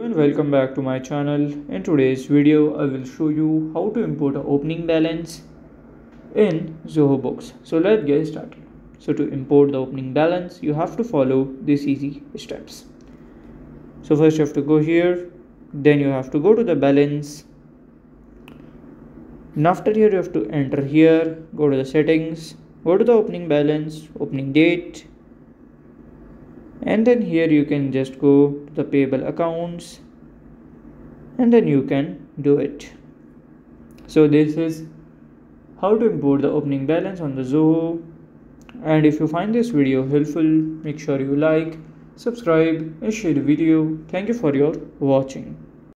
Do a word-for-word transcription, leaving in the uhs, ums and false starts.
Well, welcome back to my channel. In today's video I will show you how to import an opening balance in Zoho Books. So let's get started. So to import the opening balance you have to follow these easy steps. So first you have to go here, then you have to go to the balance, and after here you have to enter here, go to the settings, go to the opening balance, opening date, and then here you can just go to the payable accounts and then you can do it. So this is how to import the opening balance on the Zoho. And if you find this video helpful, make sure you like, subscribe and share the video. Thank you for your watching.